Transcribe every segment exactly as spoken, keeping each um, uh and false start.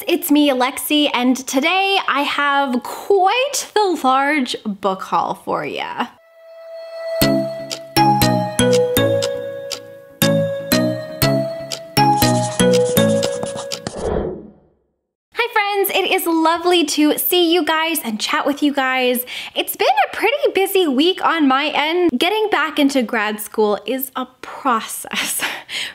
friends, it's me, Lexi, and today I have quite the large book haul for ya. It is lovely to see you guys and chat with you guys. It's been a pretty busy week on my end. Getting back into grad school is a process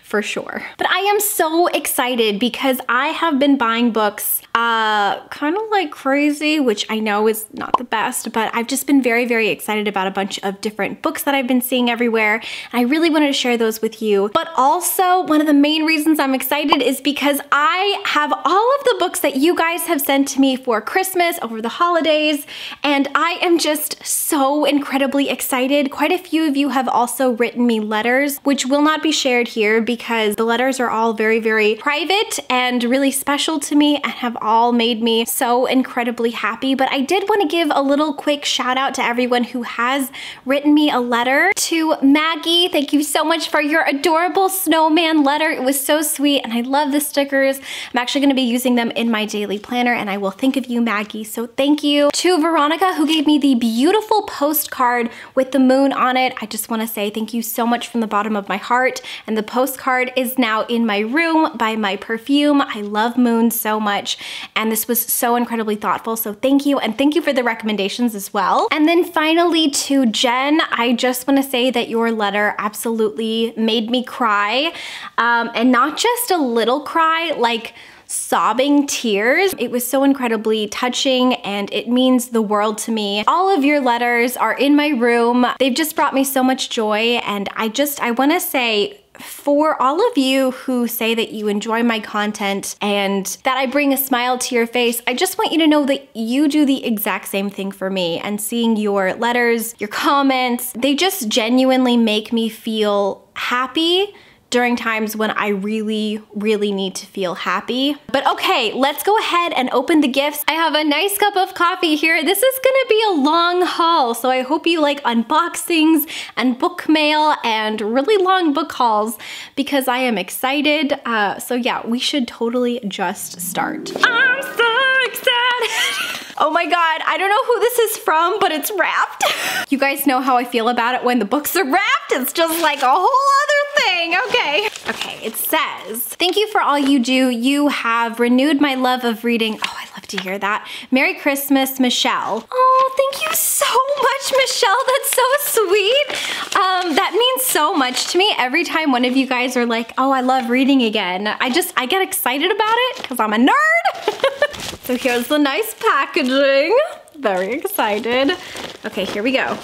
for sure. But I am so excited because I have been buying books uh, kind of like crazy, which I know is not the best, but I've just been very, very excited about a bunch of different books that I've been seeing everywhere. And I really wanted to share those with you. But also one of the main reasons I'm excited is because I have all of the books that you guys have sent to me for Christmas over the holidays, and I am just so incredibly excited. Quite a few of you have also written me letters, which will not be shared here because the letters are all very, very private and really special to me and have all made me so incredibly happy. But I did want to give a little quick shout out to everyone who has written me a letter. To Maggie, thank you so much for your adorable snowman letter. It was so sweet, and I love the stickers. I'm actually going to be using them in my daily plan. And I will think of you, Maggie, so thank you. To Veronica, who gave me the beautiful postcard with the moon on it, I just want to say thank you so much from the bottom of my heart. And the postcard is now in my room by my perfume. I love moons so much, and this was so incredibly thoughtful, so thank you, and thank you for the recommendations as well. And then finally to Jen, I just want to say that your letter absolutely made me cry, um, and not just a little cry, like sobbing tears. It was so incredibly touching, and it means the world to me. All of your letters are in my room. They've just brought me so much joy, and I just, I want to say, for all of you who say that you enjoy my content and that I bring a smile to your face, I just want you to know that you do the exact same thing for me. And seeing your letters, your comments, they just genuinely make me feel happy during times when I really, really need to feel happy. But okay, let's go ahead and open the gifts. I have a nice cup of coffee here. This is gonna be a long haul, so I hope you like unboxings and book mail and really long book hauls because I am excited. Uh, so yeah, we should totally just start. I'm so excited! Oh my God, I don't know who this is from, but it's wrapped. You guys know how I feel about it when the books are wrapped. It's just like a whole other thing, okay. Okay, it says, thank you for all you do. You have renewed my love of reading. Oh, I love to hear that. Merry Christmas, Michelle. Oh, thank you so much, Michelle. That's so sweet. Um, that means so much to me. Every time one of you guys are like, oh, I love reading again, I just, I get excited about it because I'm a nerd. So here's the nice packaging. Very excited. Okay, here we go.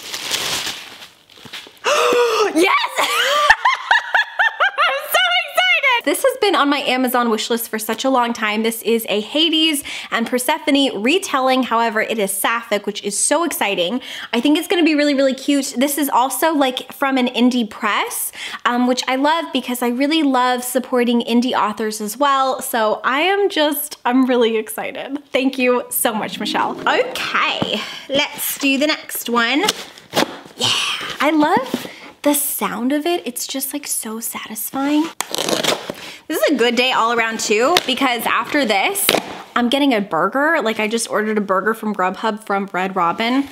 Yes! This has been on my Amazon wishlist for such a long time. This is a Hades and Persephone retelling. However, it is sapphic, which is so exciting. I think it's gonna be really, really cute. This is also like from an indie press, um, which I love because I really love supporting indie authors as well. So I am just, I'm really excited. Thank you so much, Michelle. Okay, let's do the next one. Yeah, I love the sound of it. It's just like so satisfying. This is a good day all around too, because after this, I'm getting a burger. Like I just ordered a burger from Grubhub from Red Robin.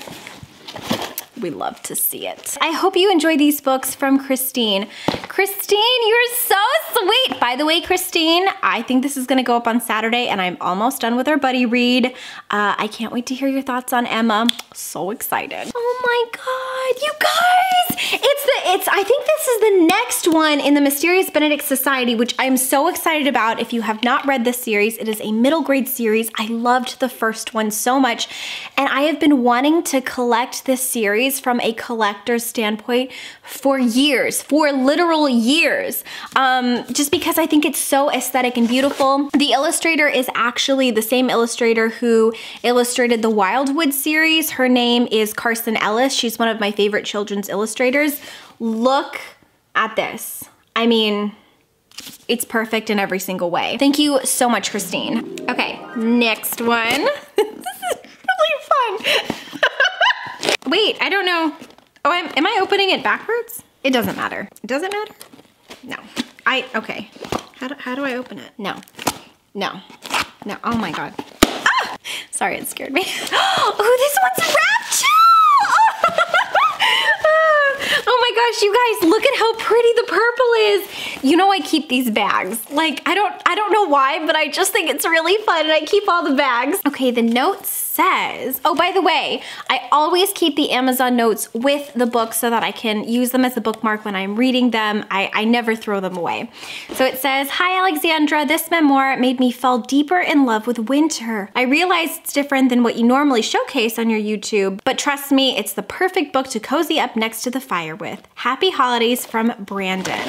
We love to see it. I hope you enjoy these books from Christine. Christine, you're so sweet. By the way, Christine, I think this is gonna go up on Saturday and I'm almost done with our buddy read. Uh, I can't wait to hear your thoughts on Emma. So excited. Oh my God, you guys. It's the, it's, I think this is the next one in the Mysterious Benedict Society, which I'm so excited about. If you have not read this series, it is a middle grade series. I loved the first one so much. And I have been wanting to collect this series from a collector's standpoint for years, for literal years, um, just because I think it's so aesthetic and beautiful. The illustrator is actually the same illustrator who illustrated the Wildwood series. Her name is Carson Ellis. She's one of my favorite children's illustrators. Look at this. I mean, it's perfect in every single way. Thank you so much, Christine. Okay, next one. This is really fun. Wait, I don't know. Oh, I'm, am I opening it backwards? It doesn't matter. It doesn't matter? No. I, okay. How do, how do I open it? No. No. No, oh my God. Ah! Sorry, it scared me. Oh, this one's wrapped too! Oh my gosh, you guys, look at how pretty the purple is. You know I keep these bags. Like, I don't, I don't know why, but I just think it's really fun and I keep all the bags. Okay, the notes. Says, oh, by the way, I always keep the Amazon notes with the book so that I can use them as a bookmark when I'm reading them. I, I never throw them away. So it says, hi Alexandra, this memoir made me fall deeper in love with winter. I realize it's different than what you normally showcase on your YouTube, but trust me, it's the perfect book to cozy up next to the fire with. Happy holidays from Brandon.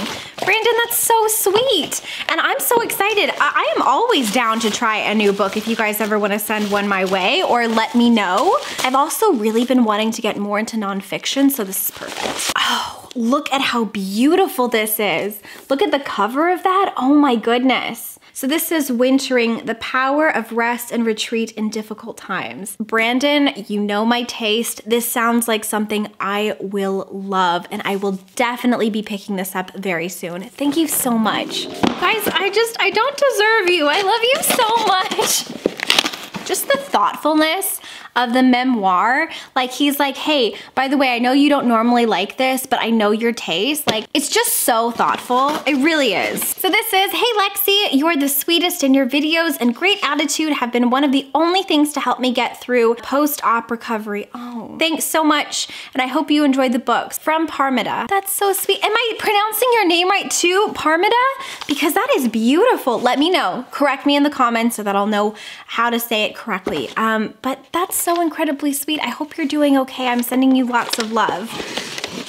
Brandon, that's so sweet. And I'm so excited. I, I am always down to try a new book if you guys ever want to send one my way or let me know. I've also really been wanting to get more into nonfiction, so this is perfect. Oh, look at how beautiful this is. Look at the cover of that. Oh my goodness. So this is Wintering, The Power of Rest and Retreat in Difficult Times. Brandon, you know my taste. This sounds like something I will love, and I will definitely be picking this up very soon. Thank you so much. Guys, I just, I don't deserve you. I love you so much. Just the thoughtfulness of the memoir. Like, he's like, hey, by the way, I know you don't normally like this, but I know your taste. Like, it's just so thoughtful. It really is. So this is, hey Lexi, you are the sweetest, and your videos and great attitude have been one of the only things to help me get through post-op recovery. Oh, thanks so much. And I hope you enjoyed the books. From Parmida. That's so sweet. Am I pronouncing your name right too, Parmida? Because that is beautiful. Let me know. Correct me in the comments so that I'll know how to say it correctly. Um, but that's so incredibly sweet. I hope you're doing okay. I'm sending you lots of love.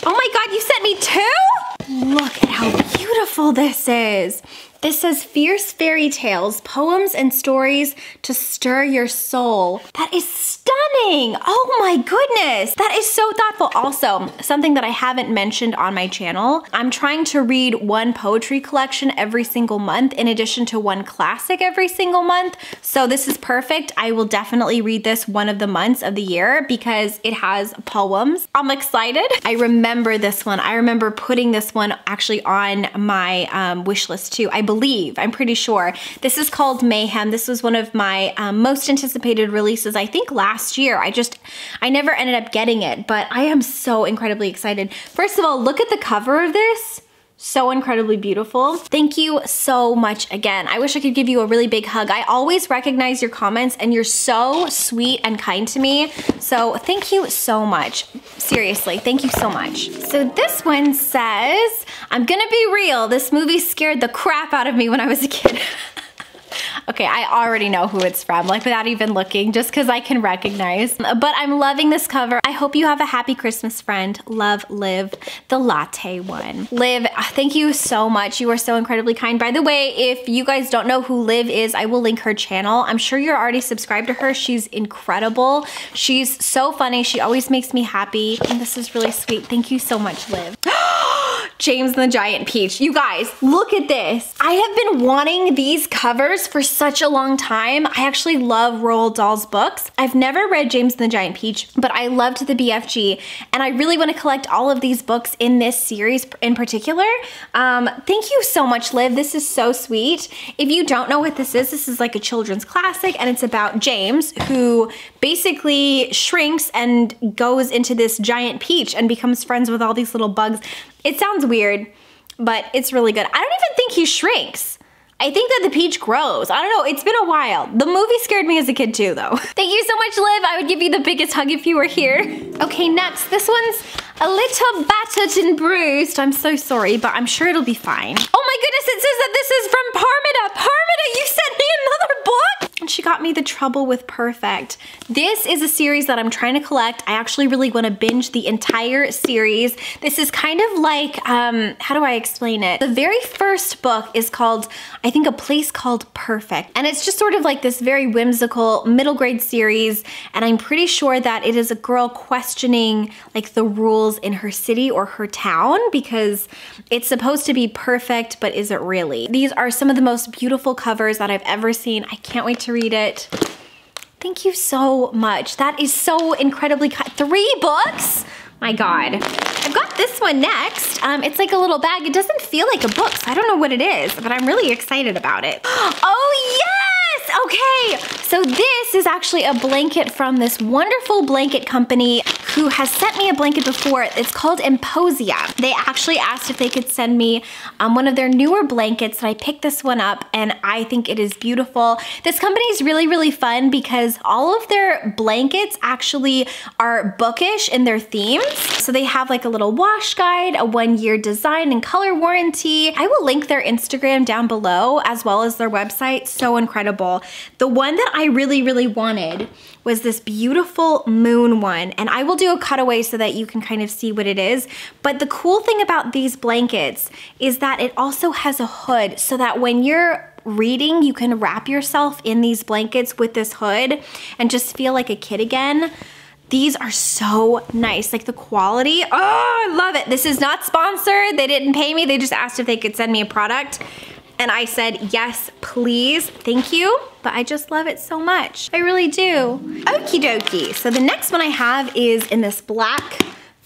Oh my God, you sent me two? Look at how beautiful this is. This says fierce fairy tales, poems and stories to stir your soul. That is stunning. Oh my goodness. That is so thoughtful. Also, something that I haven't mentioned on my channel, I'm trying to read one poetry collection every single month in addition to one classic every single month. So this is perfect. I will definitely read this one of the months of the year because it has poems. I'm excited. I remember this one. I remember putting this one actually on my um, wish list too. I believe, I'm pretty sure. This is called Mayhem. This was one of my um, most anticipated releases, I think last year. I just, I never ended up getting it, but I am so incredibly excited. First of all, look at the cover of this. So incredibly beautiful. Thank you so much again. I wish I could give you a really big hug. I always recognize your comments and you're so sweet and kind to me. So thank you so much. Seriously, thank you so much. So this one says, I'm gonna be real. This movie scared the crap out of me when I was a kid. Okay, I already know who it's from, like without even looking, just because I can recognize. But I'm loving this cover. I hope you have a happy Christmas, friend. Love, Liv, the latte one. Liv, thank you so much. You are so incredibly kind. By the way, if you guys don't know who Liv is, I will link her channel. I'm sure you're already subscribed to her. She's incredible. She's so funny. She always makes me happy. And this is really sweet. Thank you so much, Liv. James and the Giant Peach. You guys, look at this. I have been wanting these covers for such a long time. I actually love Roald Dahl's books. I've never read James and the Giant Peach, but I loved the B F G, and I really want to collect all of these books in this series in particular. Um, thank you so much, Liv. This is so sweet. If you don't know what this is, this is like a children's classic, and it's about James, who basically shrinks and goes into this giant peach and becomes friends with all these little bugs. It sounds weird, but it's really good. I don't even think he shrinks. I think that the peach grows. I don't know, it's been a while. The movie scared me as a kid too, though. Thank you so much, Liv. I would give you the biggest hug if you were here. Okay, next, this one's a little battered and bruised. I'm so sorry, but I'm sure it'll be fine. Oh my goodness, it says that this is from Parmida. Parmida, you sent me another book? And she got me The Trouble with Perfect. This is a series that I'm trying to collect. I actually really want to binge the entire series. This is kind of like, um, how do I explain it? The very first book is called, I think, A Place Called Perfect. And it's just sort of like this very whimsical middle grade series. And I'm pretty sure that it is a girl questioning like the rules in her city or her town because it's supposed to be perfect, but is it really? These are some of the most beautiful covers that I've ever seen. I can't wait to read it. Thank you so much. That is so incredibly kind. Three books? My God. I've got this one next. Um, it's like a little bag. It doesn't feel like a book, so I don't know what it is, but I'm really excited about it. Oh yes! Okay, So this is actually a blanket from this wonderful blanket company who has sent me a blanket before. It's called Emposia. They actually asked if they could send me um, one of their newer blankets, and I picked this one up and I think it is beautiful. This company is really, really fun because all of their blankets actually are bookish in their themes. So they have like a little wash guide, a one-year design and color warranty. I will link their Instagram down below as well as their website. So incredible. The one that I really, really wanted was this beautiful moon one, and I will do a cutaway so that you can kind of see what it is. But the cool thing about these blankets is that it also has a hood so that when you're reading, you can wrap yourself in these blankets with this hood and just feel like a kid again. These are so nice, like the quality, oh, I love it. This is not sponsored, they didn't pay me, they just asked if they could send me a product. And I said, yes, please, thank you. But I just love it so much. I really do. Okie dokie. So the next one I have is in this black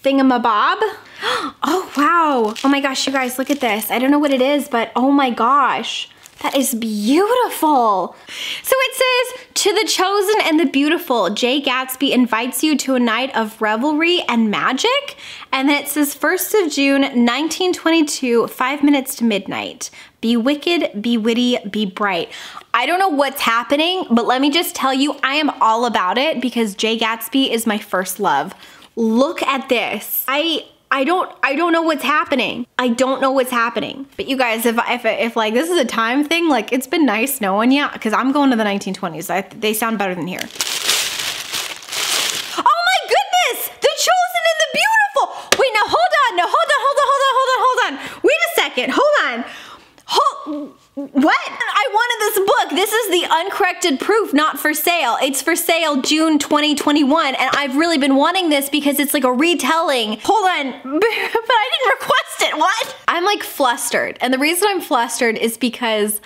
thingamabob. Oh, wow. Oh my gosh, you guys, look at this. I don't know what it is, but oh my gosh. That is beautiful. So it says, to the chosen and the beautiful, Jay Gatsby invites you to a night of revelry and magic. And then it says first of June, nineteen twenty-two, five minutes to midnight. Be wicked, be witty, be bright. I don't know what's happening, but let me just tell you, I am all about it because Jay Gatsby is my first love. Look at this. I... I don't, I don't know what's happening. I don't know what's happening. But you guys, if, if, if like this is a time thing, like it's been nice knowing you, because I'm going to the nineteen twenties. I, they sound better than here. Oh my goodness, the chosen and the beautiful. Wait, now hold on, now hold on, hold on, hold on, hold on, hold on. Wait a second, hold on. Hold, what? I wanted this book. This is the uncorrected proof, not for sale. It's for sale June twenty twenty-one, and I've really been wanting this because it's like a retelling. Hold on, but I didn't request it, what? I'm like flustered, and the reason I'm flustered is because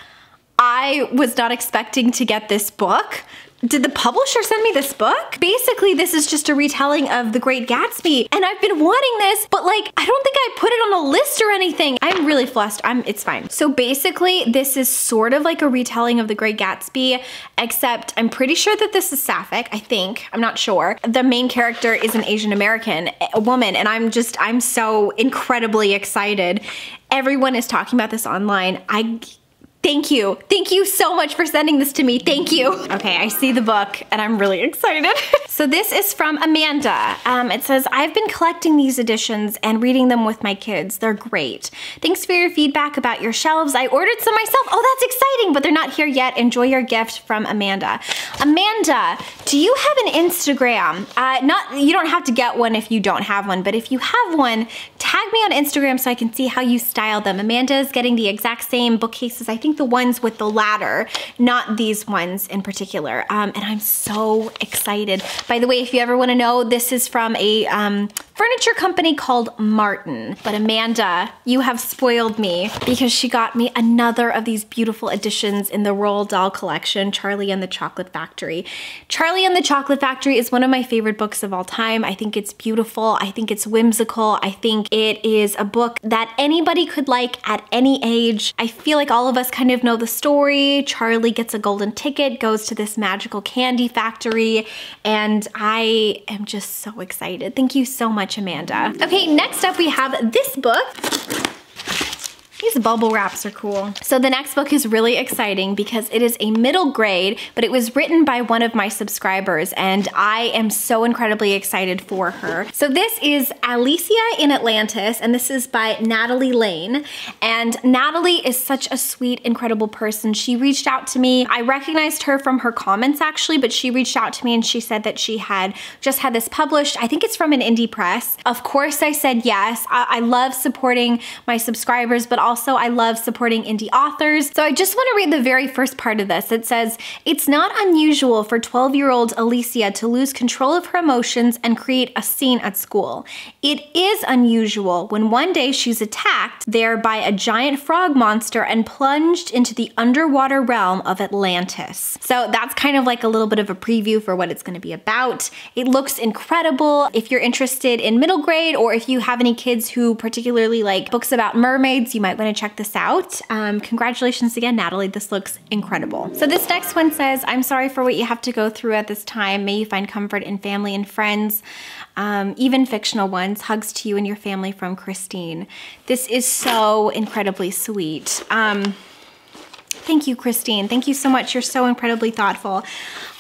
I was not expecting to get this book. Did the publisher send me this book? Basically, this is just a retelling of The Great Gatsby, and I've been wanting this, but like, I don't think I put it on a list or anything. I'm really flustered, I'm, it's fine. So basically, this is sort of like a retelling of The Great Gatsby, except I'm pretty sure that this is sapphic, I think, I'm not sure. The main character is an Asian American, a woman, and I'm just, I'm so incredibly excited. Everyone is talking about this online. I. Thank you. Thank you so much for sending this to me. Thank you. Okay, I see the book and I'm really excited. So this is from Amanda. Um, it says, I've been collecting these editions and reading them with my kids. They're great. Thanks for your feedback about your shelves. I ordered some myself. Oh, that's exciting, but they're not here yet. Enjoy your gift from Amanda. Amanda, do you have an Instagram? Uh, not, you don't have to get one if you don't have one, but if you have one, tag me on Instagram so I can see how you style them. Amanda is getting the exact same bookcases, I think, the ones with the ladder, not these ones in particular. Um, and I'm so excited. By the way, if you ever want to know, this is from a um, furniture company called Martin. But Amanda, you have spoiled me because she got me another of these beautiful editions in the Roald Dahl collection, Charlie and the Chocolate Factory. Charlie and the Chocolate Factory is one of my favorite books of all time. I think it's beautiful. I think it's whimsical. I think it is a book that anybody could like at any age. I feel like all of us kind of know the story. Charlie gets a golden ticket, goes to this magical candy factory, and I am just so excited. Thank you so much, Amanda. Okay, next up we have this book. These bubble wraps are cool. So the next book is really exciting because it is a middle grade, but it was written by one of my subscribers, and I am so incredibly excited for her. So this is Alicia in Atlantis, and this is by Natalie Lane. And Natalie is such a sweet, incredible person. She reached out to me. I recognized her from her comments actually, but she reached out to me and she said that she had just had this published. I think it's from an indie press. Of course I said yes. I, I love supporting my subscribers, but also I love supporting indie authors. So I just want to read the very first part of this. It says, it's not unusual for twelve-year-old Alicia to lose control of her emotions and create a scene at school. It is unusual when one day she's attacked there by a giant frog monster and plunged into the underwater realm of Atlantis. So that's kind of like a little bit of a preview for what it's going to be about. It looks incredible. If you're interested in middle grade, or if you have any kids who particularly like books about mermaids, you might want to check this out. Um, congratulations again, Natalie. This looks incredible. So this next one says, I'm sorry for what you have to go through at this time. May you find comfort in family and friends, um, even fictional ones. Hugs to you and your family from Christine. This is so incredibly sweet. Um, thank you, Christine. Thank you so much. You're so incredibly thoughtful.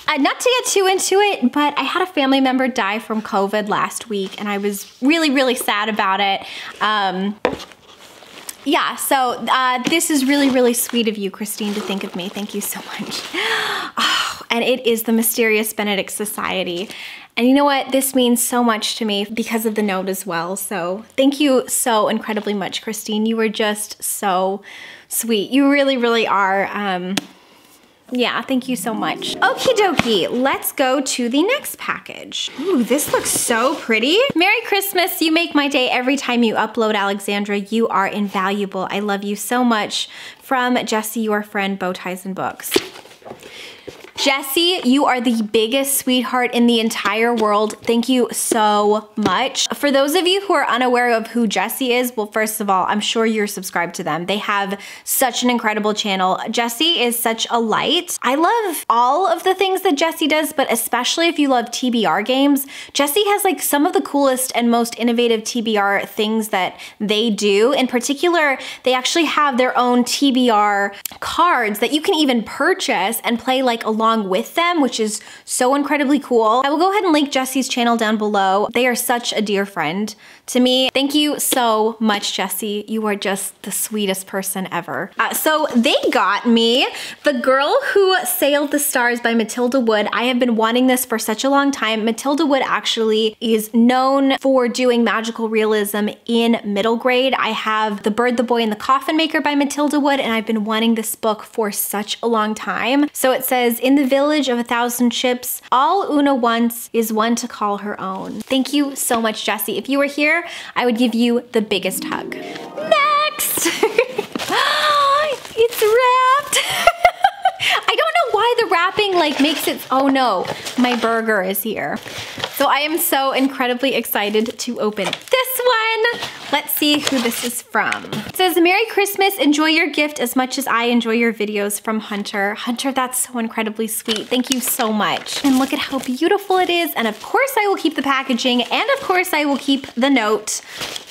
Uh, not to get too into it, but I had a family member die from COVID last week, and I was really, really sad about it. Um, yeah, so uh, this is really, really sweet of you, Christine, to think of me. Thank you so much. Oh, and it is the Mysterious Benedict Society. And you know what? This means so much to me because of the note as well. So thank you so incredibly much, Christine. You were just so sweet. You really, really are. Um, Yeah, thank you so much. Okie dokie, let's go to the next package. Ooh, this looks so pretty. Merry Christmas, you make my day every time you upload, Alexandra. You are invaluable. I love you so much. From Jesse, your friend, Bowties and Books. Jesse, you are the biggest sweetheart in the entire world. Thank you so much. For those of you who are unaware of who Jesse is, well, first of all, I'm sure you're subscribed to them. They have such an incredible channel. Jesse is such a light. I love all of the things that Jesse does, but especially if you love T B R games. Jesse has like some of the coolest and most innovative T B R things that they do. In particular, they actually have their own T B R cards that you can even purchase and play like along with them, which is so incredibly cool. I will go ahead and link Jesse's channel down below. They are such a dear friend to me. Thank you so much, Jesse. You are just the sweetest person ever. Uh, so they got me The Girl Who Sailed the Stars by Matilda Wood. I have been wanting this for such a long time. Matilda Wood actually is known for doing magical realism in middle grade. I have The Bird, the Boy, and the Coffin Maker by Matilda Wood, and I've been wanting this book for such a long time. So it says, in the village of a thousand ships, all Una wants is one to call her own. Thank you so much, Jesse. If you were here, I would give you the biggest hug. Next! It's wrapped! I don't know why the wrapping like makes it, oh no, my burger is here. So I am so incredibly excited to open this one. Let's see who this is from. It says, Merry Christmas, enjoy your gift as much as I enjoy your videos, from Hunter. Hunter, that's so incredibly sweet. Thank you so much. And look at how beautiful it is. And of course I will keep the packaging, and of course I will keep the note,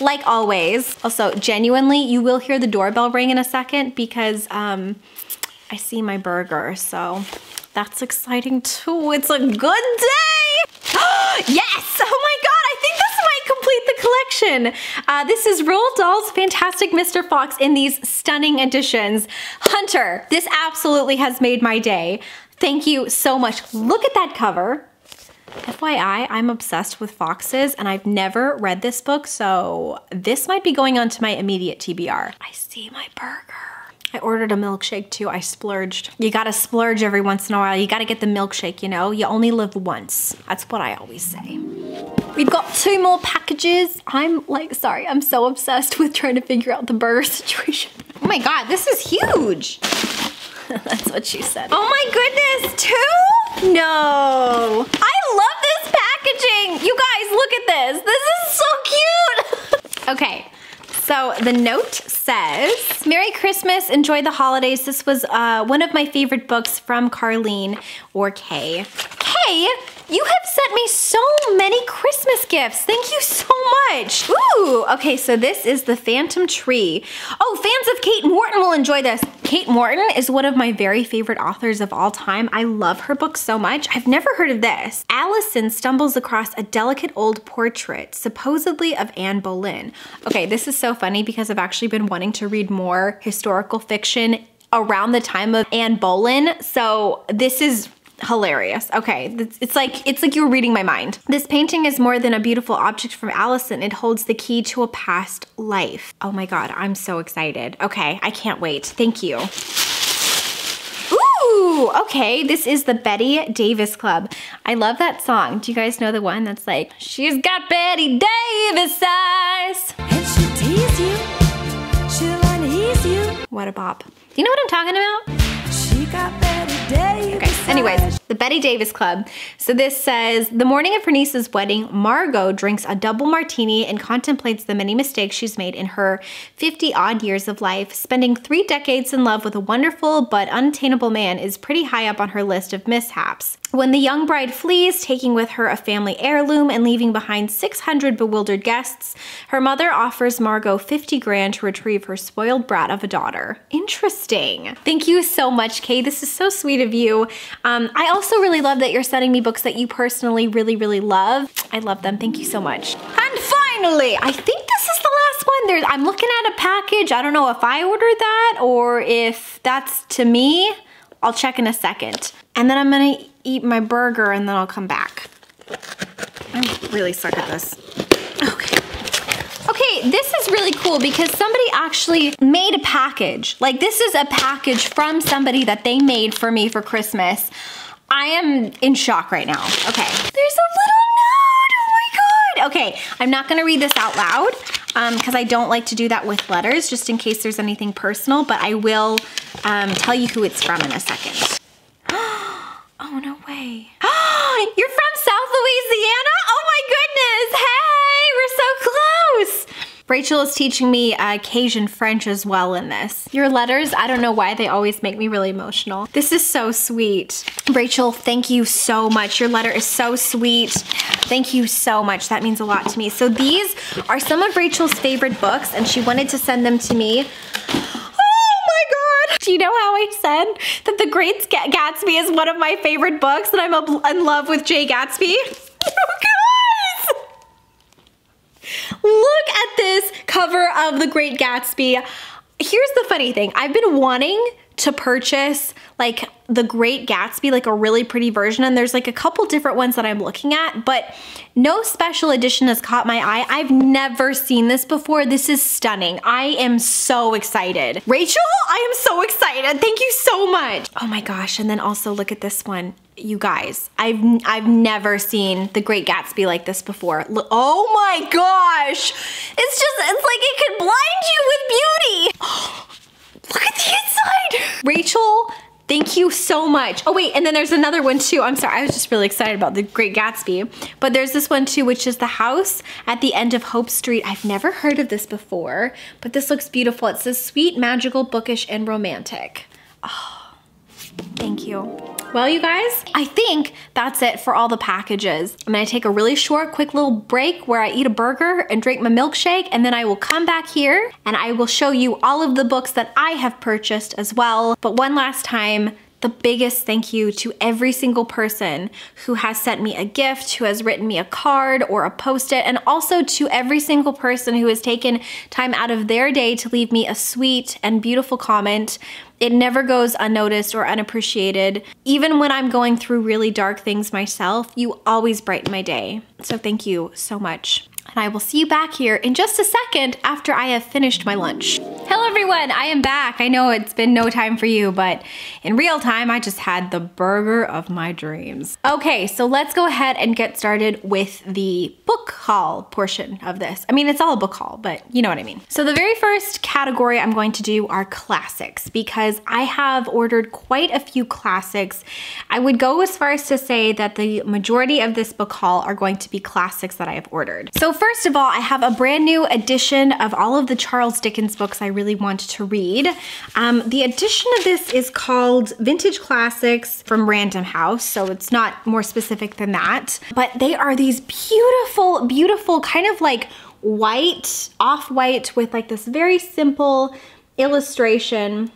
like always. Also, genuinely, you will hear the doorbell ring in a second because um, I see my burger, so that's exciting too. It's a good day! Yes! Oh my God, I think this might complete the collection. Uh, this is Roald Dahl's Fantastic Mister Fox in these stunning editions. Hunter, this absolutely has made my day. Thank you so much. Look at that cover. F Y I, I'm obsessed with foxes and I've never read this book, so this might be going on to my immediate T B R. I see my burger. I ordered a milkshake too, I splurged. You gotta splurge every once in a while. You gotta get the milkshake, you know? You only live once. That's what I always say. We've got two more packages. I'm like, sorry, I'm so obsessed with trying to figure out the burger situation. Oh my God, this is huge. That's what she said. Oh my goodness, two? No. I love this packaging. You guys, look at this. This is so cute. Okay. So the note says, Merry Christmas, enjoy the holidays. This was uh, one of my favorite books, from Carleen, or Kay. Kay, you have sent me so many Christmas gifts. Thank you so much. Ooh, okay, so this is The Phantom Tree. Oh, fans of Kate Morton will enjoy this. Kate Morton is one of my very favorite authors of all time. I love her books so much. I've never heard of this. Allison stumbles across a delicate old portrait, supposedly of Anne Boleyn. Okay, this is so funny because I've actually been wanting to read more historical fiction around the time of Anne Boleyn, so this is hilarious. Okay, it's like it's like you're reading my mind. This painting is more than a beautiful object from Allison. It holds the key to a past life. Oh my God, I'm so excited. Okay, I can't wait. Thank you. Ooh, okay, this is the Betty Davis Club. I love that song. Do you guys know the one that's like, she's got Betty Davis eyes? And she'll tease you, she'll unease you. What a bop. Do you know what I'm talking about? She Okay, anyways, the Betty Davis Club. So this says, the morning of her niece's wedding, Margot drinks a double martini and contemplates the many mistakes she's made in her fifty odd years of life. Spending three decades in love with a wonderful but untainable man is pretty high up on her list of mishaps. When the young bride flees, taking with her a family heirloom and leaving behind six hundred bewildered guests, her mother offers Margot fifty grand to retrieve her spoiled brat of a daughter. Interesting. Thank you so much, Kay. This is so sweet of you. Um, I also really love that you're sending me books that you personally really, really love. I love them. Thank you so much. And finally, I think this is the last one. There's, I'm looking at a package. I don't know if I ordered that or if that's to me. I'll check in a second. And then I'm gonna eat my burger and then I'll come back. I'm really stuck at this. Okay. Okay, this is really cool because somebody actually made a package. Like, this is a package from somebody that they made for me for Christmas. I am in shock right now. Okay. There's a little note. Oh my God. Okay, I'm not gonna read this out loud because um, I don't like to do that with letters, just in case there's anything personal, but I will um, tell you who it's from in a second. Oh, no way. You're from South Louisiana? Oh my goodness. Hey, we're so close. Rachel is teaching me uh, Cajun French as well in this. Your letters, I don't know why, they always make me really emotional. This is so sweet. Rachel, thank you so much. Your letter is so sweet. Thank you so much. That means a lot to me. So these are some of Rachel's favorite books, and she wanted to send them to me. Do you know how I said that The Great Gatsby is one of my favorite books and I'm in love with Jay Gatsby? Oh, guys! Look at this cover of The Great Gatsby. Here's the funny thing. I've been wanting to purchase like The Great Gatsby, like a really pretty version, and there's like a couple different ones that I'm looking at, but no special edition has caught my eye. I've never seen this before. This is stunning. I am so excited. Rachel, I am so excited. Thank you so much. Oh my gosh, and then also look at this one. You guys, I've I've never seen The Great Gatsby like this before. Look, oh my gosh. It's just, it's like it could blind you with beauty. Look at the inside. Rachel, thank you so much. Oh wait, and then there's another one too. I'm sorry, I was just really excited about The Great Gatsby. But there's this one too, which is The House at the End of Hope Street. I've never heard of this before, but this looks beautiful. It says sweet, magical, bookish, and romantic. Oh, thank you. Well, you guys, I think that's it for all the packages. I'm gonna take a really short, quick little break where I eat a burger and drink my milkshake, and then I will come back here and I will show you all of the books that I have purchased as well. But one last time, the biggest thank you to every single person who has sent me a gift, who has written me a card or a post-it, and also to every single person who has taken time out of their day to leave me a sweet and beautiful comment. It never goes unnoticed or unappreciated. Even when I'm going through really dark things myself, you always brighten my day. So thank you so much. And I will see you back here in just a second after I have finished my lunch. Hello everyone, I am back. I know it's been no time for you, but in real time, I just had the burger of my dreams. Okay, so let's go ahead and get started with the book haul portion of this. I mean, it's all a book haul, but you know what I mean. So the very first category I'm going to do are classics, because I have ordered quite a few classics. I would go as far as to say that the majority of this book haul are going to be classics that I have ordered. So first of all, I have a brand new edition of all of the Charles Dickens books I really want to read. Um, the edition of this is called Vintage Classics from Random House, so it's not more specific than that. But they are these beautiful, beautiful kind of like white, off-white with like this very simple illustration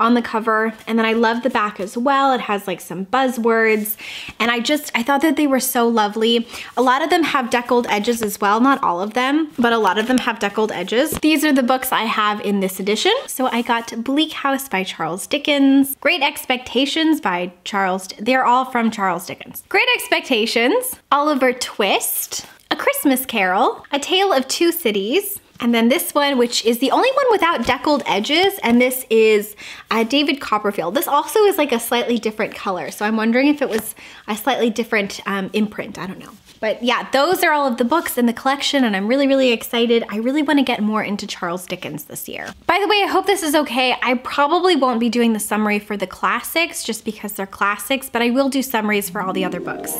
on the cover, and then I love the back as well. It has like some buzzwords, and I just, I thought that they were so lovely. A lot of them have deckled edges as well, not all of them, but a lot of them have deckled edges. These are the books I have in this edition. So I got Bleak House by Charles Dickens, Great Expectations by Charles, they're all from Charles Dickens. Great Expectations, Oliver Twist, A Christmas Carol, A Tale of Two Cities, And then this one, which is the only one without deckled edges, and this is uh, David Copperfield. This also is like a slightly different color, so I'm wondering if it was a slightly different um, imprint, I don't know. But yeah, those are all of the books in the collection, and I'm really, really excited. I really wanna get more into Charles Dickens this year. By the way, I hope this is okay. I probably won't be doing the summary for the classics just because they're classics, but I will do summaries for all the other books.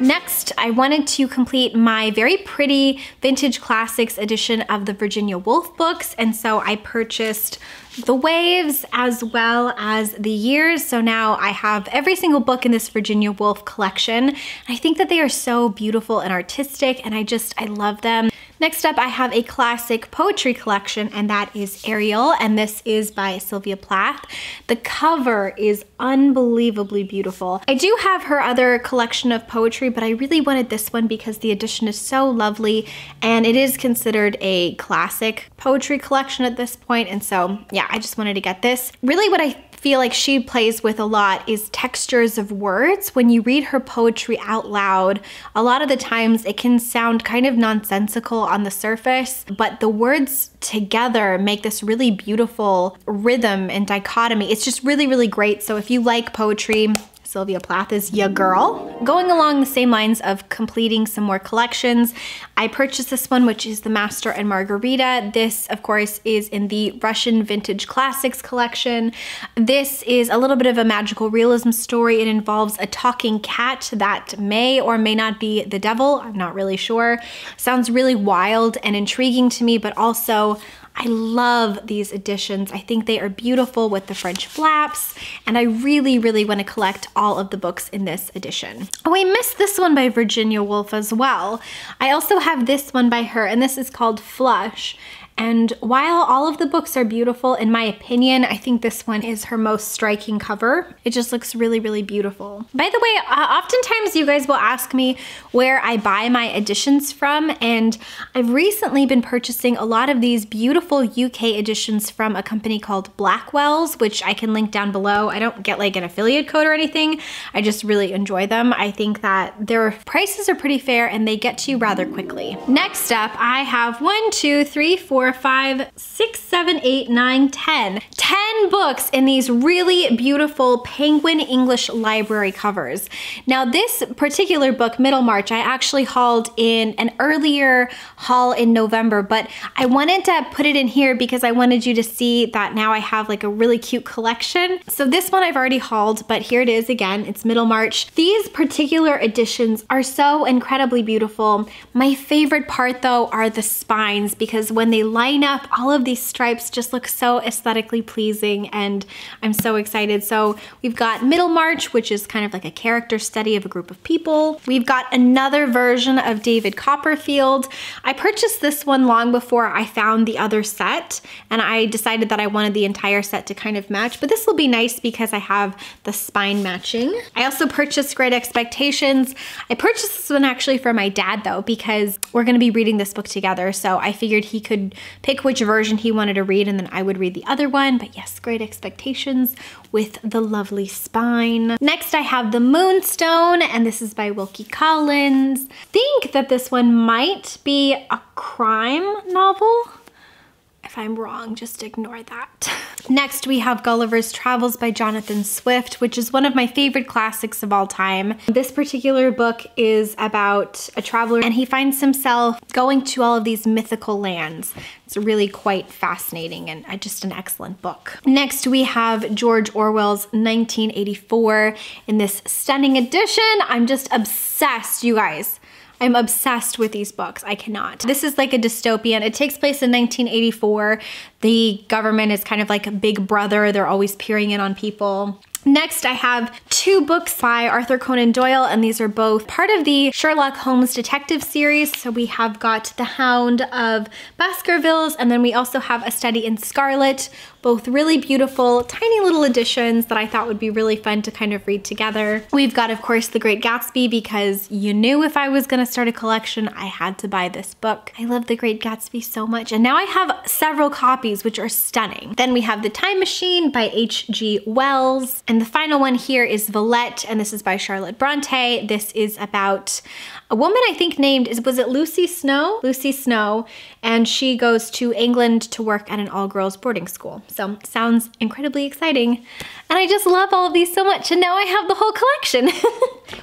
Next, I wanted to complete my very pretty vintage classics edition of the Virginia Woolf books, and so I purchased The Waves as well as The Years. So now I have every single book in this Virginia Woolf collection. I think that they are so beautiful and artistic, and I just, I love them. Next up, I have a classic poetry collection, and that is Ariel, and this is by Sylvia Plath. The cover is unbelievably beautiful. I do have her other collection of poetry, but I really wanted this one because the edition is so lovely, and it is considered a classic poetry collection at this point, and so yeah, I just wanted to get this. Really what I feel like she plays with a lot is textures of words. When you read her poetry out loud, a lot of the times it can sound kind of nonsensical on the surface, but the words together make this really beautiful rhythm and dichotomy. It's just really, really great. So if you like poetry, Sylvia Plath is ya girl. Going along the same lines of completing some more collections, I purchased this one, which is The Master and Margarita. This, of course, is in the Russian Vintage Classics collection. This is a little bit of a magical realism story. It involves a talking cat that may or may not be the devil. I'm not really sure. Sounds really wild and intriguing to me, but also I love these editions. I think they are beautiful with the French flaps, and I really, really want to collect all of the books in this edition. Oh, I missed this one by Virginia Woolf as well. I also have this one by her, and this is called Flush. And while all of the books are beautiful, in my opinion, I think this one is her most striking cover. It just looks really, really beautiful. By the way, uh, oftentimes you guys will ask me where I buy my editions from, and I've recently been purchasing a lot of these beautiful U K editions from a company called Blackwells, which I can link down below. I don't get like an affiliate code or anything. I just really enjoy them. I think that their prices are pretty fair and they get to you rather quickly. Next up, I have one, two, three, four, five, six, seven, eight, nine, ten. Ten books in these really beautiful Penguin English Library covers. Now this particular book, Middlemarch, I actually hauled in an earlier haul in November, but I wanted to put it in here because I wanted you to see that now I have like a really cute collection. So this one I've already hauled, but here it is again, it's Middlemarch. These particular editions are so incredibly beautiful. My favorite part though are the spines, because when they line up, all of these stripes just look so aesthetically pleasing, and I'm so excited. So we've got Middlemarch, which is kind of like a character study of a group of people. We've got another version of David Copperfield. I purchased this one long before I found the other set, and I decided that I wanted the entire set to kind of match, but this will be nice because I have the spine matching. I also purchased Great Expectations. I purchased this one actually for my dad though, because we're gonna be reading this book together, so I figured he could pick which version he wanted to read and then I would read the other one. But yes, Great Expectations with the lovely spine. Next I have The Moonstone, and this is by Wilkie Collins. I think that this one might be a crime novel. If I'm wrong, just ignore that. Next we have Gulliver's Travels by Jonathan Swift, which is one of my favorite classics of all time. This particular book is about a traveler and he finds himself going to all of these mythical lands. It's really quite fascinating and just an excellent book. Next we have George Orwell's nineteen eighty-four in this stunning edition. I'm just obsessed, you guys. I'm obsessed with these books. I cannot. This is like a dystopian. It takes place in nineteen eighty-four. The government is kind of like a big brother. They're always peering in on people. Next, I have two books by Arthur Conan Doyle, and these are both part of the Sherlock Holmes detective series. So we have got The Hound of Baskervilles, and then we also have A Study in Scarlet, both really beautiful, tiny little additions that I thought would be really fun to kind of read together. We've got, of course, The Great Gatsby, because you knew if I was gonna start a collection, I had to buy this book. I love The Great Gatsby so much, and now I have several copies, which are stunning. Then we have The Time Machine by H G Wells, and the final one here is Villette, and this is by Charlotte Bronte. This is about a woman I think named, was it Lucy Snow? Lucy Snow, and she goes to England to work at an all-girls boarding school. So sounds incredibly exciting. And I just love all of these so much, and now I have the whole collection.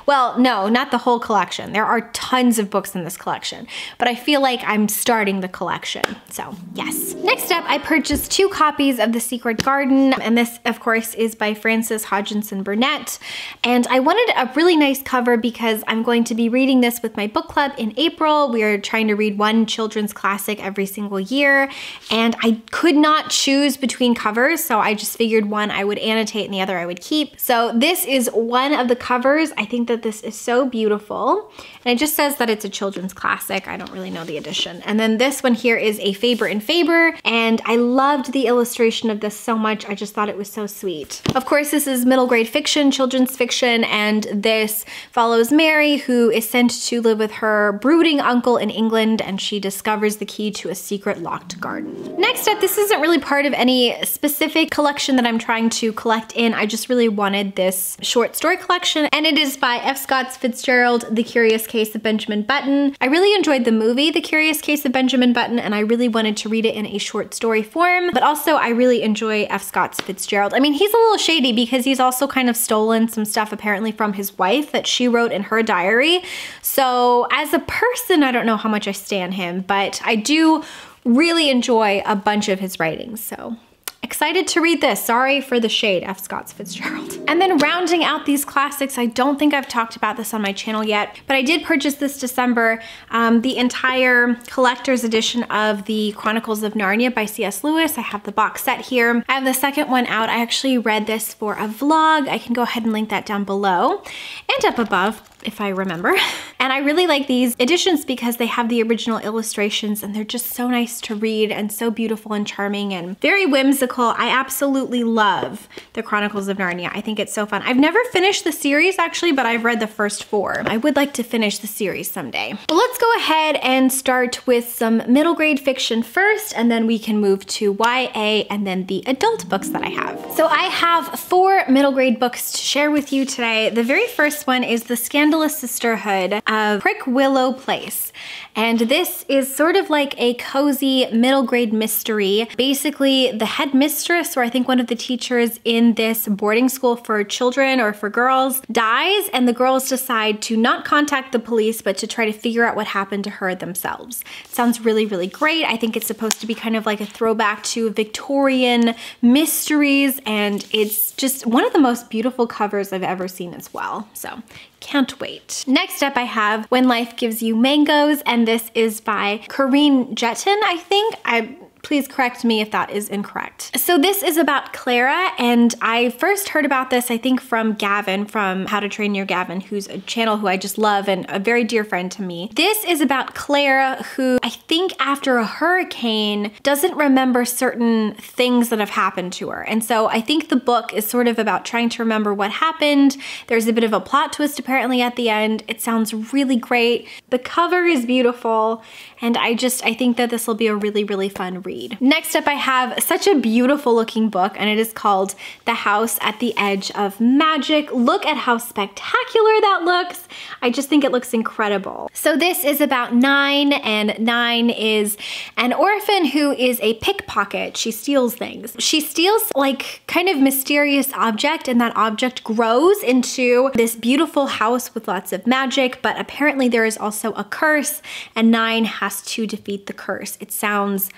Well, no, not the whole collection. There are tons of books in this collection, but I feel like I'm starting the collection, so yes. Next up, I purchased two copies of The Secret Garden, and this, of course, is by Frances Hodgson Burnett. And I wanted a really nice cover because I'm going to be reading this with my book club in April. We are trying to read one children's classic every single year, and I could not choose between covers, so I just figured one I would annotate and the other I would keep. So this is one of the covers. I think that this is so beautiful, and it just says that it's a children's classic. I don't really know the edition. And then this one here is a Faber and Faber, and I loved the illustration of this so much. I just thought it was so sweet. Of course, this is middle grade fiction, children's fiction, and this follows Mary, who is sent to live with her brooding uncle in England, and she discovers the key to a secret locked garden. Next up, this isn't really part of any specific collection that I'm trying to collect in. I just really wanted this short story collection, and it is by F. Scott Fitzgerald, The Curious Case of Benjamin Button. I really enjoyed the movie, The Curious Case of Benjamin Button, and I really wanted to read it in a short story form, but also I really enjoy F. Scott Fitzgerald. I mean, he's a little shady because he's also kind of stolen some stuff apparently from his wife that she wrote in her diary. So as a person, I don't know how much I stan him, but I do really enjoy a bunch of his writings, so. Excited to read this. Sorry for the shade, F. Scott Fitzgerald. And then rounding out these classics, I don't think I've talked about this on my channel yet, but I did purchase this December um, the entire collector's edition of the Chronicles of Narnia by C S Lewis. I have the box set here. I have the second one out. I actually read this for a vlog. I can go ahead and link that down below and up above, if I remember. And I really like these editions because they have the original illustrations and they're just so nice to read and so beautiful and charming and very whimsical. I absolutely love The Chronicles of Narnia. I think it's so fun. I've never finished the series actually, but I've read the first four. I would like to finish the series someday. But let's go ahead and start with some middle grade fiction first, and then we can move to Y A and then the adult books that I have. So I have four middle grade books to share with you today. The very first one is The Scandalous Sisterhood of Prick Willow Place. And this is sort of like a cozy middle grade mystery. Basically, the headmistress, or I think one of the teachers in this boarding school for children or for girls, dies, and the girls decide to not contact the police, but to try to figure out what happened to her themselves. It sounds really, really great. I think it's supposed to be kind of like a throwback to Victorian mysteries, and it's just one of the most beautiful covers I've ever seen as well. So, can't wait. Next up, I have When Life Gives You Mangoes, and this is by Kareen Jetten, I think. I Please correct me if that is incorrect. So this is about Clara, and I first heard about this, I think, from Gavin, from How to Train Your Gavin, who's a channel who I just love and a very dear friend to me. This is about Clara, who I think after a hurricane doesn't remember certain things that have happened to her. And so I think the book is sort of about trying to remember what happened. There's a bit of a plot twist apparently at the end. It sounds really great. The cover is beautiful, and I just, I think that this will be a really, really fun read. Read. Next up, I have such a beautiful looking book, and it is called The House at the Edge of Magic. Look at how spectacular that looks. I just think it looks incredible. So this is about Nine, and Nine is an orphan who is a pickpocket. She steals things. She steals like kind of mysterious object, and that object grows into this beautiful house with lots of magic, but apparently there is also a curse, and Nine has to defeat the curse. It sounds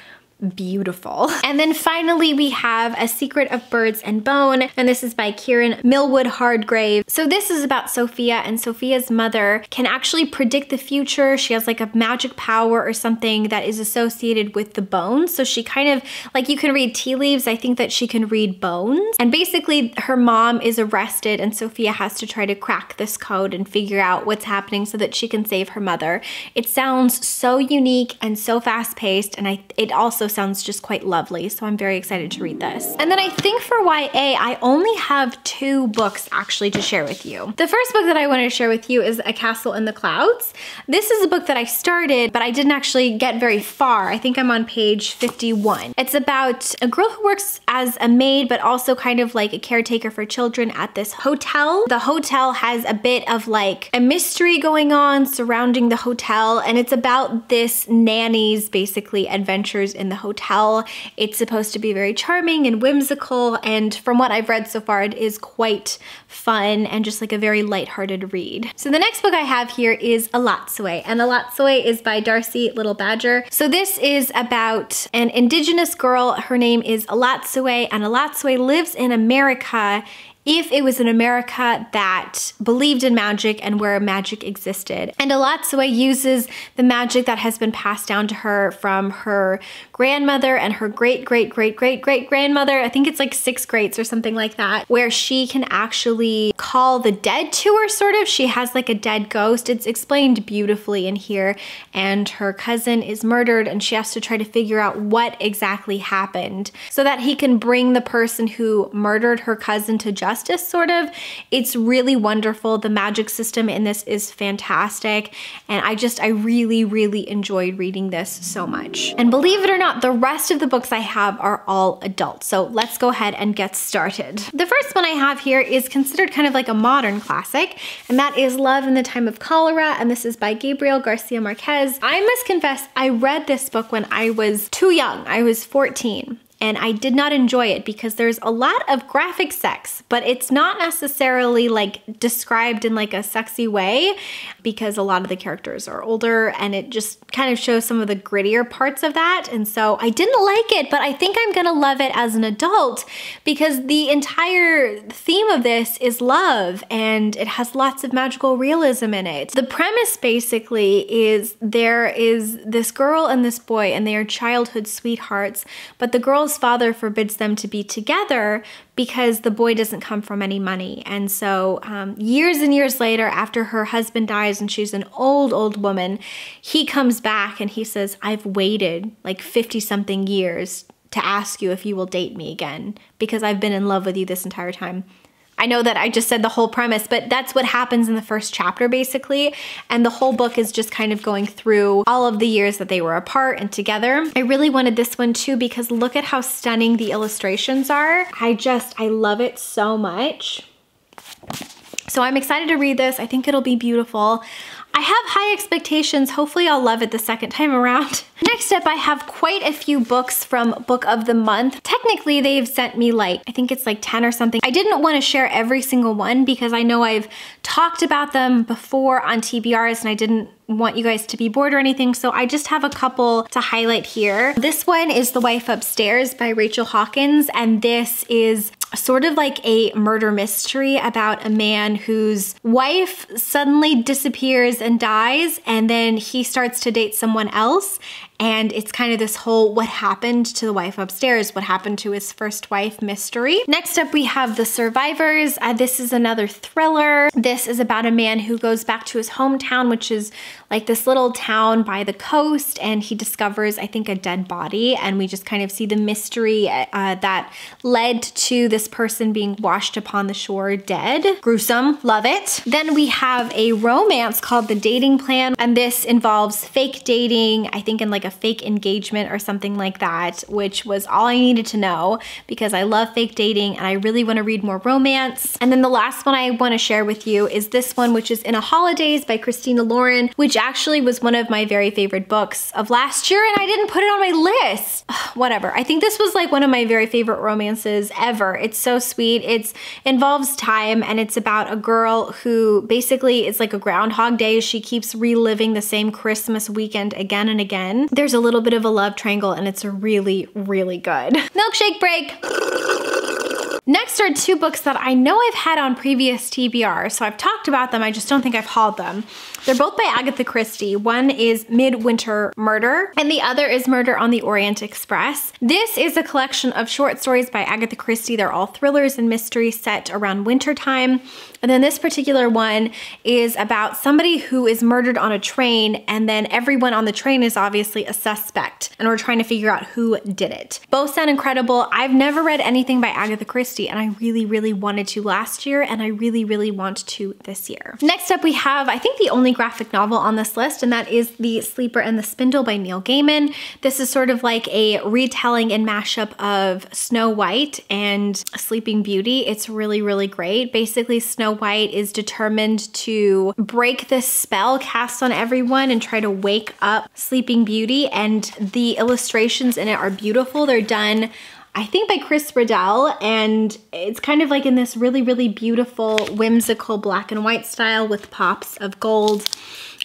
beautiful. And then finally, we have A Secret of Birds and Bone, and this is by Kieran Millwood Hardgrave. So this is about Sophia, and Sophia's mother can actually predict the future. She has like a magic power or something that is associated with the bones. So she kind of, like you can read tea leaves, I think that she can read bones. And basically her mom is arrested, and Sophia has to try to crack this code and figure out what's happening so that she can save her mother. It sounds so unique and so fast-paced, and I, it also sounds just quite lovely, so I'm very excited to read this. And then I think for Y A, I only have two books actually to share with you. The first book that I wanted to share with you is A Castle in the Clouds. This is a book that I started, but I didn't actually get very far. I think I'm on page fifty-one. It's about a girl who works as a maid, but also kind of like a caretaker for children at this hotel. The hotel has a bit of like a mystery going on surrounding the hotel, and it's about this nanny's basically adventures in the hotel. It's supposed to be very charming and whimsical, and from what I've read so far, it is quite fun and just like a very lighthearted read. So the next book I have here is Alatsue, and Alatsue is by Darcy Little Badger. So this is about an indigenous girl. Her name is Alatsue, and Alatsue lives in America, if it was an America that believed in magic and where magic existed. And Alatsue uses the magic that has been passed down to her from her grandmother and her great-great-great-great-great-grandmother. I think it's like six greats or something like that, where she can actually call the dead to her, sort of. She has like a dead ghost. It's explained beautifully in here. And her cousin is murdered, and she has to try to figure out what exactly happened so that he can bring the person who murdered her cousin to justice. Justice, sort of. It's really wonderful. The magic system in this is fantastic, and I just I really really enjoyed reading this so much. And believe it or not, the rest of the books I have are all adult, so let's go ahead and get started. The first one I have here is considered kind of like a modern classic, and that is Love in the Time of Cholera, and this is by Gabriel Garcia Marquez. I must confess, I read this book when I was too young. I was fourteen. And I did not enjoy it because there's a lot of graphic sex, but it's not necessarily like described in like a sexy way because a lot of the characters are older, and it just kind of shows some of the grittier parts of that. And so I didn't like it, but I think I'm gonna love it as an adult because the entire theme of this is love, and it has lots of magical realism in it. The premise basically is there is this girl and this boy, and they are childhood sweethearts, but the girl's father forbids them to be together because the boy doesn't come from any money. And so um, years and years later, after her husband dies and she's an old, old woman, he comes back and he says, I've waited like fifty something years to ask you if you will date me again because I've been in love with you this entire time. I know that I just said the whole premise, but that's what happens in the first chapter basically. And the whole book is just kind of going through all of the years that they were apart and together. I really wanted this one too because look at how stunning the illustrations are. I just, I love it so much. So I'm excited to read this. I think it'll be beautiful. I have high expectations. Hopefully I'll love it the second time around. Next up, I have quite a few books from Book of the Month. Technically, they've sent me like, I think it's like ten or something. I didn't want to share every single one because I know I've talked about them before on T B Rs, and I didn't want you guys to be bored or anything, so I just have a couple to highlight here. This one is The Wife Upstairs by Rachel Hawkins, and this is sort of like a murder mystery about a man whose wife suddenly disappears and dies, and then he starts to date someone else. And it's kind of this whole what happened to the wife upstairs, what happened to his first wife mystery. Next up, we have The Survivors. Uh, this is another thriller. This is about a man who goes back to his hometown, which is like this little town by the coast, and he discovers, I think, a dead body. And we just kind of see the mystery uh, that led to this person being washed upon the shore dead. Gruesome, love it. Then we have a romance called The Dating Plan, and this involves fake dating, I think in like a fake engagement or something like that, which was all I needed to know because I love fake dating and I really want to read more romance. And then the last one I want to share with you is this one, which is In a Holidays by Christina Lauren, which actually was one of my very favorite books of last year, and I didn't put it on my list. Ugh, whatever. I think this was like one of my very favorite romances ever. It's so sweet. It involves time, and it's about a girl who basically it's like a Groundhog Day. She keeps reliving the same Christmas weekend again and again. There's a little bit of a love triangle, and it's really, really good. Milkshake break. Next are two books that I know I've had on previous T B R, so I've talked about them, I just don't think I've hauled them. They're both by Agatha Christie. One is Midwinter Murder, and the other is Murder on the Orient Express. This is a collection of short stories by Agatha Christie. They're all thrillers and mysteries set around wintertime. And then this particular one is about somebody who is murdered on a train, and then everyone on the train is obviously a suspect, and we're trying to figure out who did it. Both sound incredible. I've never read anything by Agatha Christie, and I really, really wanted to last year, and I really, really want to this year. Next up, we have, I think, the only graphic novel on this list, and that is The Sleeper and the Spindle by Neil Gaiman. This is sort of like a retelling and mashup of Snow White and Sleeping Beauty. It's really, really great. Basically, Snow White is determined to break this spell cast on everyone and try to wake up Sleeping Beauty, and the illustrations in it are beautiful. They're done, I think, by Chris Riddell, and it's kind of like in this really, really beautiful, whimsical black and white style with pops of gold.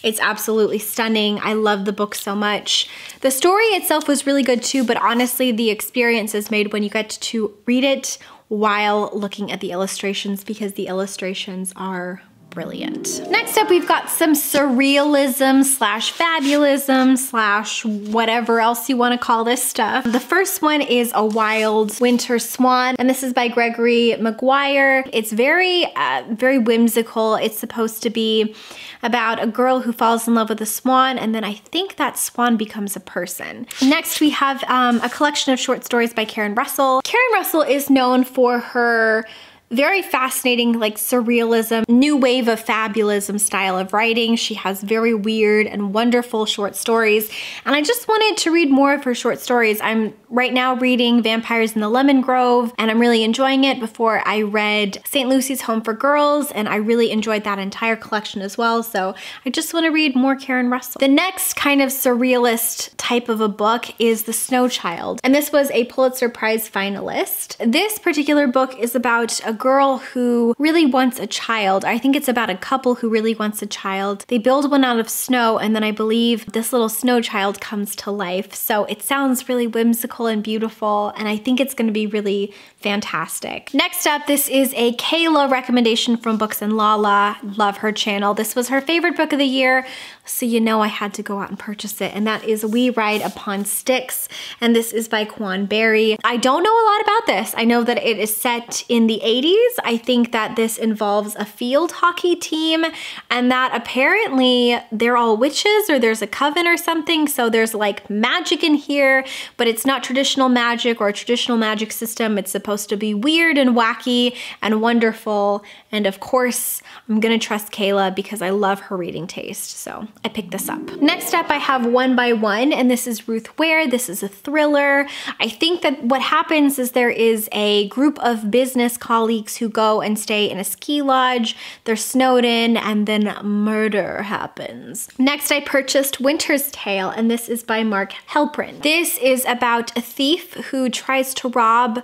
It's absolutely stunning. I love the book so much. The story itself was really good too, but honestly, the experience is made when you get to read it while looking at the illustrations, because the illustrations are brilliant. Next up, we've got some surrealism slash fabulism slash whatever else you want to call this stuff. The first one is A Wild Winter Swan, and this is by Gregory Maguire. It's very, uh, very whimsical. It's supposed to be about a girl who falls in love with a swan, and then I think that swan becomes a person. Next, we have um, a collection of short stories by Karen Russell. Karen Russell is known for her very fascinating, like, surrealism, new wave of fabulism style of writing. She has very weird and wonderful short stories, and I just wanted to read more of her short stories. I'm right now reading Vampires in the Lemon Grove, and I'm really enjoying it. Before, I read Saint Lucy's Home for Girls, and I really enjoyed that entire collection as well, so I just want to read more Karen Russell. The next kind of surrealist type of a book is The Snow Child, and this was a Pulitzer Prize finalist. This particular book is about a girl who really wants a child. I think it's about a couple who really wants a child. They build one out of snow, and then I believe this little snow child comes to life. So it sounds really whimsical and beautiful, and I think it's going to be really fantastic. Next up, this is a Kayla recommendation from Books and Lala. Love her channel. This was her favorite book of the year, so you know I had to go out and purchase it, and that is We Ride Upon Sticks, and this is by Quan Berry. I don't know a lot about this. I know that it is set in the eighties. I think that this involves a field hockey team, and that apparently they're all witches, or there's a coven or something, so there's like magic in here, but it's not traditional magic or a traditional magic system. It's supposed to be weird and wacky and wonderful, and of course I'm gonna trust Kayla because I love her reading taste, so I picked this up. Next up, I have One by One, and this is Ruth Ware. This is a thriller. I think that what happens is there is a group of business colleagues who go and stay in a ski lodge. They're snowed in, and then murder happens. Next, I purchased Winter's Tale, and this is by Mark Halperin. This is about a thief who tries to rob,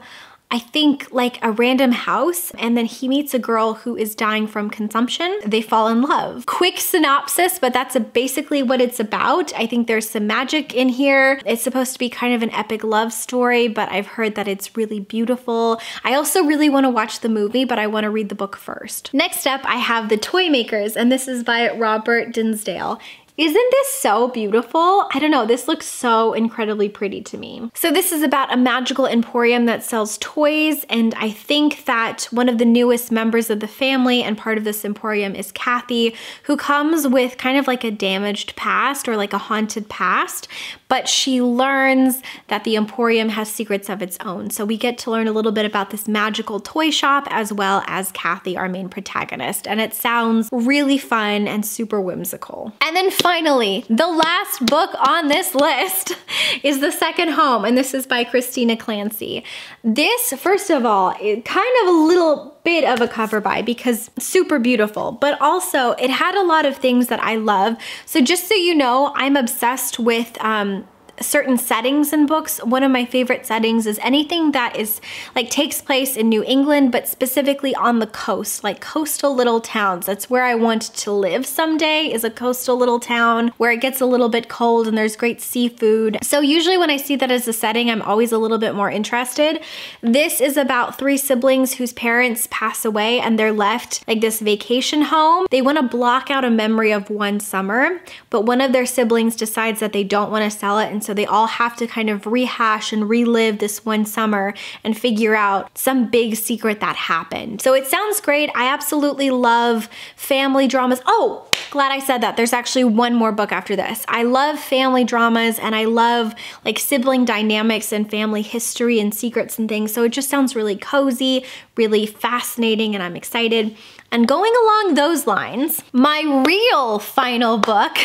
I think, like a random house, and then he meets a girl who is dying from consumption. They fall in love. Quick synopsis, but that's basically what it's about. I think there's some magic in here. It's supposed to be kind of an epic love story, but I've heard that it's really beautiful. I also really want to watch the movie, but I want to read the book first. Next up, I have The Toy Makers, and this is by Robert Dinsdale. Isn't this so beautiful? I don't know, this looks so incredibly pretty to me. So this is about a magical emporium that sells toys, and I think that one of the newest members of the family and part of this emporium is Kathy, who comes with kind of like a damaged past, or like a haunted past, but she learns that the emporium has secrets of its own. So we get to learn a little bit about this magical toy shop as well as Kathy, our main protagonist, and it sounds really fun and super whimsical. And then finally, the last book on this list is The Second Home, and this is by Christina Clancy. This, first of all, is kind of a little bit of a cover by because super beautiful, but also it had a lot of things that I love. So just so you know, I'm obsessed with um, certain settings in books. One of my favorite settings is anything that is like takes place in New England, but specifically on the coast, like coastal little towns. That's where I want to live someday, is a coastal little town where it gets a little bit cold and there's great seafood. So usually when I see that as a setting, I'm always a little bit more interested. This is about three siblings whose parents pass away, and they're left like this vacation home. They want to block out a memory of one summer, but one of their siblings decides that they don't want to sell it and and so they all have to kind of rehash and relive this one summer and figure out some big secret that happened. So it sounds great. I absolutely love family dramas. Oh, glad I said that. There's actually one more book after this. I love family dramas and I love like sibling dynamics and family history and secrets and things. So it just sounds really cozy, really fascinating, and I'm excited. And going along those lines, my real final book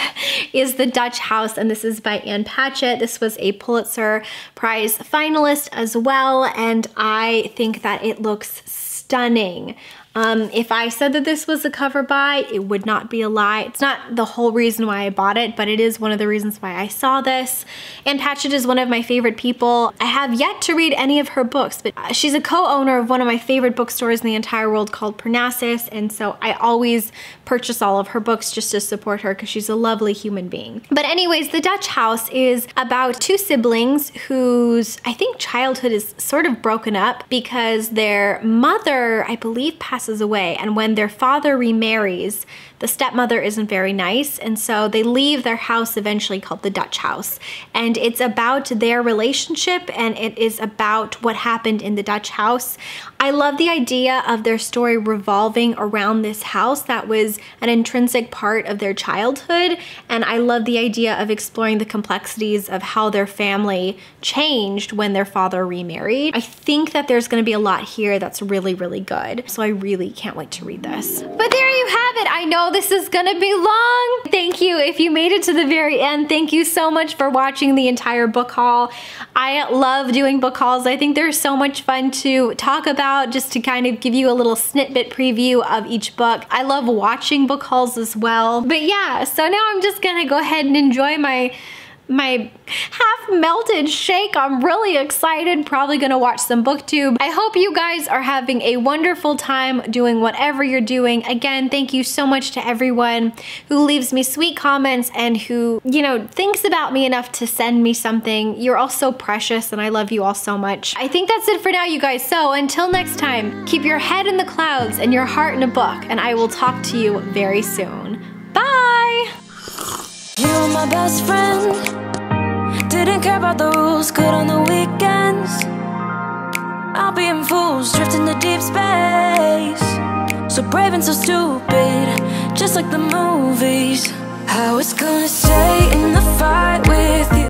is The Dutch House, and this is by Ann Patchett. This was a Pulitzer Prize finalist as well, and I think that it looks stunning. Um, if I said that this was a cover buy, it would not be a lie. It's not the whole reason why I bought it, but it is one of the reasons why I saw this. Ann Patchett is one of my favorite people. I have yet to read any of her books, but she's a co-owner of one of my favorite bookstores in the entire world called Parnassus, and so I always purchase all of her books just to support her because she's a lovely human being. But anyways, The Dutch House is about two siblings whose, I think, childhood is sort of broken up because their mother, I believe, passed away, and when their father remarries, the stepmother isn't very nice, and so they leave their house eventually called the Dutch House. And it's about their relationship, and it is about what happened in the Dutch house. I love the idea of their story revolving around this house that was an intrinsic part of their childhood, and I love the idea of exploring the complexities of how their family changed when their father remarried. I think that there's going to be a lot here that's really, really good, so I really can't wait to read this. But there you have it! I know this is gonna be long. Thank you if you made it to the very end. Thank you so much for watching the entire book haul. I love doing book hauls. I think they're so much fun to talk about, just to kind of give you a little snippet preview of each book. I love watching book hauls as well. But yeah, so now I'm just gonna go ahead and enjoy my my half-melted shake. I'm really excited. Probably gonna watch some BookTube. I hope you guys are having a wonderful time doing whatever you're doing. Again, thank you so much to everyone who leaves me sweet comments and who, you know, thinks about me enough to send me something. You're all so precious and I love you all so much. I think that's it for now, you guys. So until next time, keep your head in the clouds and your heart in a book, and I will talk to you very soon. Bye! You're my best friend. Didn't care about the rules, good on the weekends. I'll be in fools, drifting to deep space. So brave and so stupid, just like the movies. How it's gonna